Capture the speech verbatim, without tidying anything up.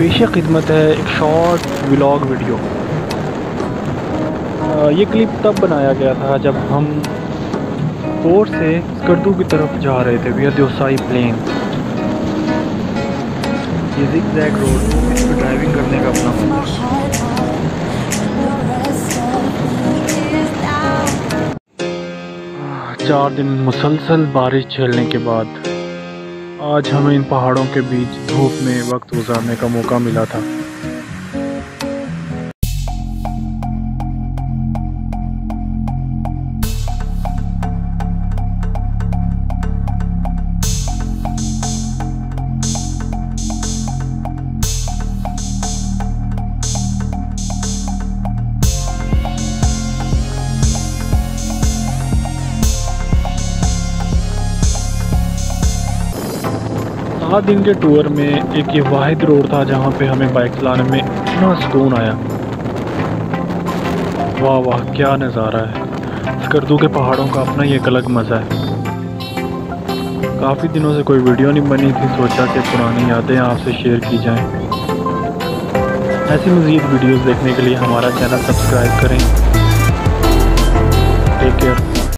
बेशक खिदमत है एक शॉर्ट व्लॉग वीडियो। ये क्लिप तब बनाया गया था जब हम पोर्ट से स्कर्दू की तरफ जा रहे थे विया देवसाई प्लेन। ये ज़िगज़ैग रोड इस पर ड्राइविंग करने का अपना चार दिन मुसलसल बारिश झेलने के बाद आज हमें इन पहाड़ों के बीच धूप में वक्त गुजारने का मौका मिला था। सात दिन के टूर में एक ये वाहिद रोड था जहाँ पे हमें बाइक चलाने में इतना सुकून आया। वाह वाह क्या नज़ारा है, स्कर्दू के पहाड़ों का अपना ही एक अलग मज़ा है। काफ़ी दिनों से कोई वीडियो नहीं बनी थी, सोचा कि पुरानी यादें आपसे शेयर की जाएं। ऐसी मज़ीद वीडियोस देखने के लिए हमारा चैनल सब्सक्राइब करें।